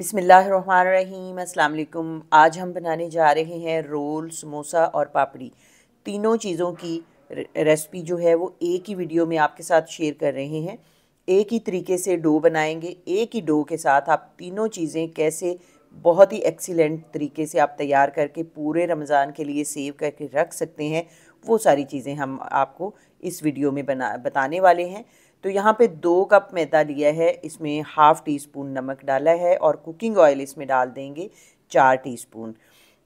बिस्मिल्लाहिर्रहमानिर्रहीम, अस्सलाम वालेकुम। आज हम बनाने जा रहे हैं रोल, समोसा और पापड़ी। तीनों चीज़ों की रेसिपी जो है वो एक ही वीडियो में आपके साथ शेयर कर रहे हैं। एक ही तरीके से डो बनाएंगे, एक ही डो के साथ आप तीनों चीज़ें कैसे बहुत ही एक्सीलेंट तरीके से आप तैयार करके पूरे रमज़ान के लिए सेव करके रख सकते हैं, वो सारी चीज़ें हम आपको इस वीडियो में बताने वाले हैं। तो यहाँ पे 2 कप मैदा लिया है, इसमें 1/2 टीस्पून नमक डाला है और कुकिंग ऑयल इसमें डाल देंगे 4 टीस्पून।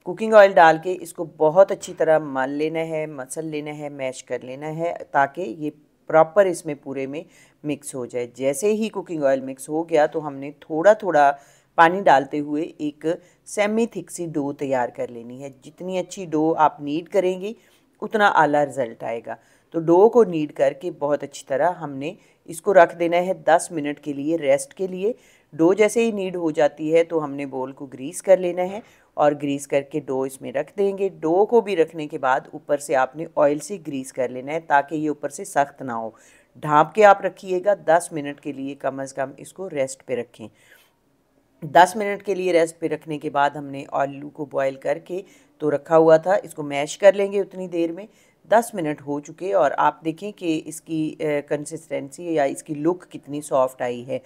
कुकिंग ऑयल डाल के इसको बहुत अच्छी तरह मसल लेना है, मैश कर लेना है ताकि ये प्रॉपर इसमें पूरे में मिक्स हो जाए। जैसे ही कुकिंग ऑयल मिक्स हो गया तो हमने थोड़ा थोड़ा पानी डालते हुए एक सेमी थिक सी डो तैयार कर लेनी है। जितनी अच्छी डो आप नीड करेंगी उतना आला रिज़ल्ट आएगा। तो डो को नीड करके बहुत अच्छी तरह हमने इसको रख देना है 10 मिनट के लिए रेस्ट के लिए। डो जैसे ही नीड हो जाती है तो हमने बोल को ग्रीस कर लेना है और ग्रीस करके डो इसमें रख देंगे। डो को भी रखने के बाद ऊपर से आपने ऑयल से ग्रीस कर लेना है ताकि ये ऊपर से सख्त ना हो। ढाँप के आप रखिएगा 10 मिनट के लिए, कम से कम इसको रेस्ट पे रखें। 10 मिनट के लिए रेस्ट पे रखने के बाद हमने आलू को बॉयल करके तो रखा हुआ था, इसको मैश कर लेंगे। उतनी देर में 10 मिनट हो चुके और आप देखें कि इसकी कंसिस्टेंसी या इसकी लुक कितनी सॉफ्ट आई है।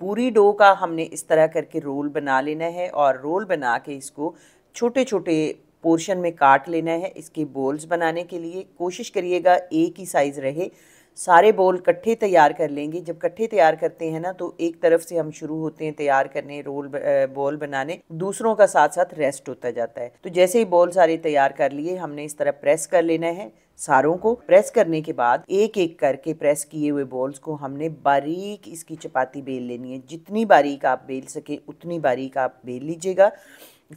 पूरी डो का हमने इस तरह करके रोल बना लेना है और रोल बना के इसको छोटे छोटे पोर्शन में काट लेना है। इसके बॉल्स बनाने के लिए कोशिश करिएगा एक ही साइज़ रहे। सारे बोल इकट्ठे तैयार कर लेंगे। जब इकट्ठे तैयार करते हैं ना तो एक तरफ से हम शुरू होते हैं तैयार करने रोल बोल बनाने, दूसरों का साथ साथ रेस्ट होता जाता है। तो जैसे ही बोल सारे तैयार कर लिए हमने इस तरह प्रेस कर लेना है सारों को। प्रेस करने के बाद एक एक करके प्रेस किए हुए बॉल्स को हमने बारीक इसकी चपाती बेल लेनी है। जितनी बारीक आप बेल सकें उतनी बारीक आप बेल लीजिएगा।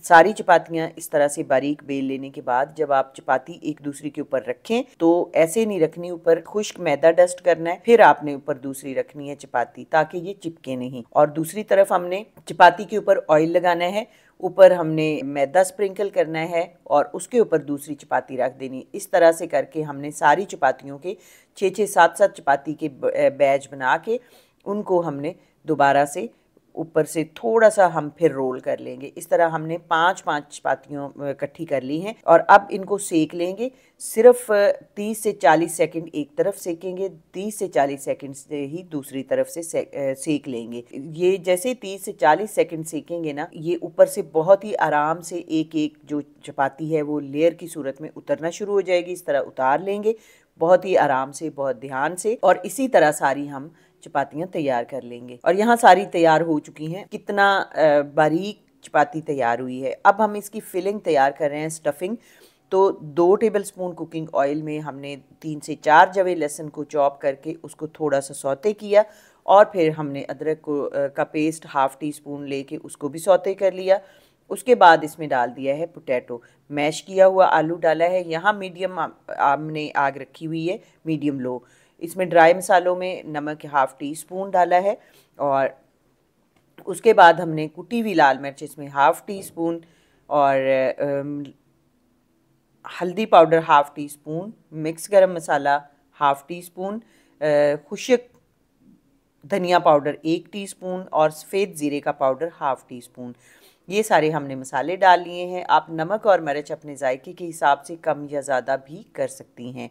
सारी चपातियाँ इस तरह से बारीक बेल लेने के बाद जब आप चपाती एक दूसरी के ऊपर रखें तो ऐसे नहीं रखनी, ऊपर खुश्क मैदा डस्ट करना है, फिर आपने ऊपर दूसरी रखनी है चपाती ताकि ये चिपके नहीं। और दूसरी तरफ हमने चपाती के ऊपर ऑयल लगाना है, ऊपर हमने मैदा स्प्रिंकल करना है और उसके ऊपर दूसरी चपाती रख देनी। इस तरह से करके हमने सारी चपातियों के 6-7 चपाती के बैच बना के उनको हमने दोबारा से ऊपर से थोड़ा सा हम फिर रोल कर लेंगे। इस तरह हमने 5-5 चपातियों इकट्ठी कर ली हैं और अब इनको सेक लेंगे। सिर्फ 30 से 40 सेकंड एक तरफ सेकेंगे, 30 से 40 सेकंड से ही दूसरी तरफ से सेक लेंगे। ये जैसे 30 से 40 सेकंड सेकेंगे ना, ये ऊपर से बहुत ही आराम से एक एक जो चपाती है वो लेयर की सूरत में उतरना शुरू हो जाएगी। इस तरह उतार लेंगे बहुत ही आराम से, बहुत ध्यान से, और इसी तरह सारी हम चपातियाँ तैयार कर लेंगे। और यहाँ सारी तैयार हो चुकी हैं। कितना बारीक चपाती तैयार हुई है। अब हम इसकी फिलिंग तैयार कर रहे हैं, स्टफिंग। तो 2 टेबलस्पून कुकिंग ऑयल में हमने 3 से 4 जवे लहसुन को चॉप करके उसको थोड़ा सा सौते किया और फिर हमने अदरक का पेस्ट 1/2 टीस्पून लेके उसको भी सौते कर लिया। उसके बाद इसमें डाल दिया है पोटैटो, मैश किया हुआ आलू डाला है। यहाँ मीडियम हमने आग रखी हुई है, मीडियम लो। इसमें ड्राई मसालों में नमक 1/2 टीस्पून डाला है और उसके बाद हमने कुटी हुई लाल मिर्च इसमें 1/2 टीस्पून और हल्दी पाउडर 1/2 टीस्पून, मिक्स गरम मसाला 1/2 टीस्पून, खुश्क धनिया पाउडर 1 टीस्पून और सफ़ेद ज़ीरे का पाउडर 1/2 टीस्पून। ये सारे हमने मसाले डाल लिए हैं। आप नमक और मिर्च अपने जायके के हिसाब से कम या ज़्यादा भी कर सकती हैं।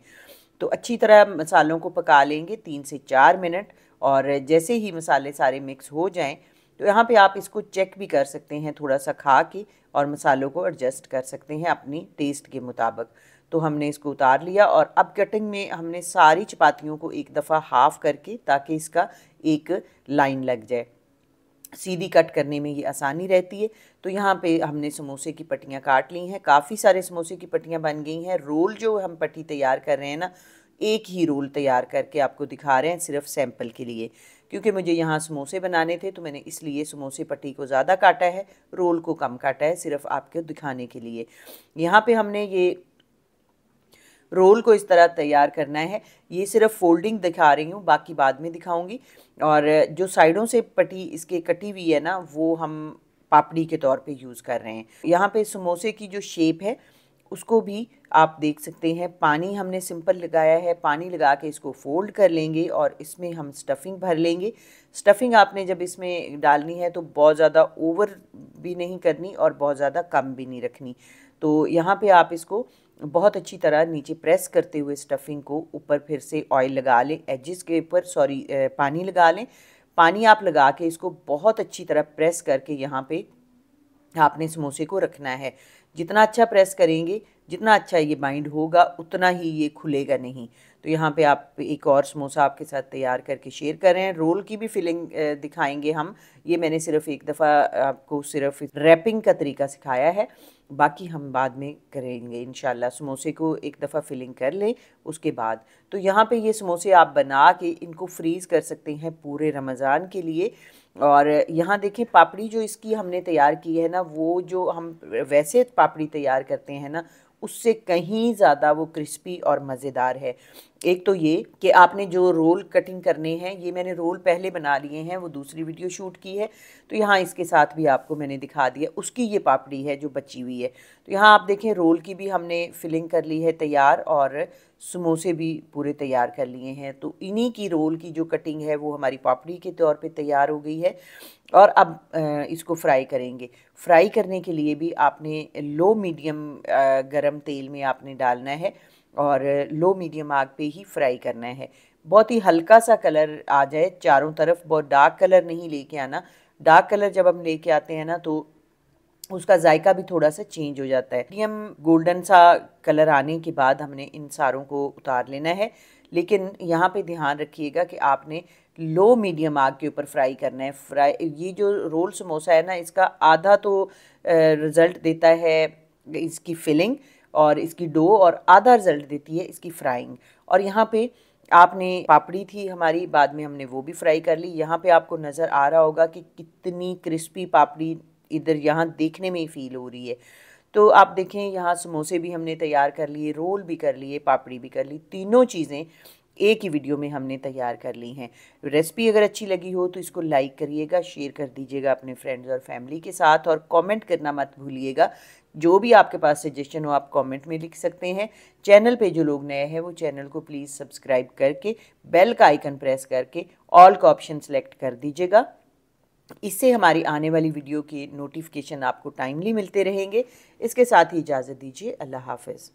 तो अच्छी तरह मसालों को पका लेंगे 3 से 4 मिनट और जैसे ही मसाले सारे मिक्स हो जाएं तो यहाँ पे आप इसको चेक भी कर सकते हैं, थोड़ा सा खा के, और मसालों को एडजस्ट कर सकते हैं अपनी टेस्ट के मुताबिक। तो हमने इसको उतार लिया और अब कटिंग में हमने सारी चपातियों को एक दफ़ा हाफ़ करके ताकि इसका एक लाइन लग जाए, सीधी कट करने में ये आसानी रहती है। तो यहाँ पे हमने समोसे की पट्टियाँ काट ली हैं, काफ़ी सारे समोसे की पट्टियाँ बन गई हैं। रोल जो हम पट्टी तैयार कर रहे हैं ना, एक ही रोल तैयार करके आपको दिखा रहे हैं सिर्फ सैंपल के लिए, क्योंकि मुझे यहाँ समोसे बनाने थे तो मैंने इसलिए समोसे पट्टी को ज़्यादा काटा है, रोल को कम काटा है, सिर्फ आपको दिखाने के लिए। यहाँ पर हमने ये रोल को इस तरह तैयार करना है। ये सिर्फ फोल्डिंग दिखा रही हूँ, बाकी बाद में दिखाऊंगी। और जो साइडों से पट्टी इसके कटी हुई है ना, वो हम पापड़ी के तौर पे यूज़ कर रहे हैं। यहाँ पे समोसे की जो शेप है उसको भी आप देख सकते हैं। पानी हमने सिंपल लगाया है, पानी लगा के इसको फोल्ड कर लेंगे और इसमें हम स्टफिंग भर लेंगे। स्टफिंग आपने जब इसमें डालनी है तो बहुत ज़्यादा ओवर भी नहीं करनी और बहुत ज़्यादा कम भी नहीं रखनी। तो यहाँ पे आप इसको बहुत अच्छी तरह नीचे प्रेस करते हुए स्टफिंग को ऊपर फिर से ऑयल लगा लें, एजिस के ऊपर सॉरी पानी लगा लें। पानी आप लगा के इसको बहुत अच्छी तरह प्रेस करके यहाँ पे आपने समोसे को रखना है। जितना अच्छा प्रेस करेंगे, जितना अच्छा ये बाइंड होगा, उतना ही ये खुलेगा नहीं। तो यहाँ पे आप एक और समोसा आपके साथ तैयार करके शेयर कर रहे हैं। रोल की भी फिलिंग दिखाएंगे हम। ये मैंने सिर्फ एक दफ़ा आपको सिर्फ रैपिंग का तरीका सिखाया है, बाकी हम बाद में करेंगे इंशाल्लाह। समोसे को एक दफ़ा फिलिंग कर लें उसके बाद। तो यहाँ पे ये समोसे आप बना के इनको फ्रीज़ कर सकते हैं पूरे रमज़ान के लिए। और यहाँ देखें पापड़ी जो इसकी हमने तैयार की है ना, वो जो हम वैसे पापड़ी तैयार करते हैं ना, उससे कहीं ज़्यादा वो क्रिस्पी और मज़ेदार है। एक तो ये कि आपने जो रोल कटिंग करने हैं, ये मैंने रोल पहले बना लिए हैं, वो दूसरी वीडियो शूट की है, तो यहाँ इसके साथ भी आपको मैंने दिखा दिया। उसकी ये पापड़ी है जो बची हुई है। तो यहाँ आप देखें रोल की भी हमने फिलिंग कर ली है तैयार और समोसे भी पूरे तैयार कर लिए हैं। तो इन्हीं की रोल की जो कटिंग है वो हमारी पापड़ी के तौर पे तैयार हो गई है। और अब इसको फ्राई करेंगे। फ्राई करने के लिए भी आपने लो मीडियम गरम तेल में आपने डालना है और लो मीडियम आग पे ही फ्राई करना है। बहुत ही हल्का सा कलर आ जाए चारों तरफ, बहुत डार्क कलर नहीं लेके आना। डार्क कलर जब हम लेके आते हैं ना तो उसका जायका भी थोड़ा सा चेंज हो जाता है। मीडियम गोल्डन सा कलर आने के बाद हमने इन सारों को उतार लेना है। लेकिन यहाँ पे ध्यान रखिएगा कि आपने लो मीडियम आग के ऊपर फ्राई करना है। ये जो रोल समोसा है ना, इसका आधा तो रिज़ल्ट देता है इसकी फिलिंग और इसकी डो, और आधा रिज़ल्ट देती है इसकी फ्राइंग। और यहाँ पे आपने पापड़ी थी हमारी, बाद में हमने वो भी फ्राई कर ली। यहाँ पे आपको नज़र आ रहा होगा कि कितनी क्रिस्पी पापड़ी इधर यहाँ देखने में ही फील हो रही है। तो आप देखें यहाँ समोसे भी हमने तैयार कर लिए, रोल भी कर लिए, पापड़ी भी कर ली। तीनों चीज़ें एक ही वीडियो में हमने तैयार कर ली हैं। रेसिपी अगर अच्छी लगी हो तो इसको लाइक करिएगा, शेयर कर दीजिएगा अपने फ्रेंड्स और फैमिली के साथ, और कमेंट करना मत भूलिएगा। जो भी आपके पास सजेशन हो आप कमेंट में लिख सकते हैं। चैनल पे जो लोग नए हैं वो चैनल को प्लीज़ सब्सक्राइब करके बेल का आइकन प्रेस करके ऑल का ऑप्शन सेलेक्ट कर दीजिएगा। इससे हमारी आने वाली वीडियो के नोटिफिकेशन आपको टाइमली मिलते रहेंगे। इसके साथ ही इजाज़त दीजिए। अल्लाह हाफ़िज़।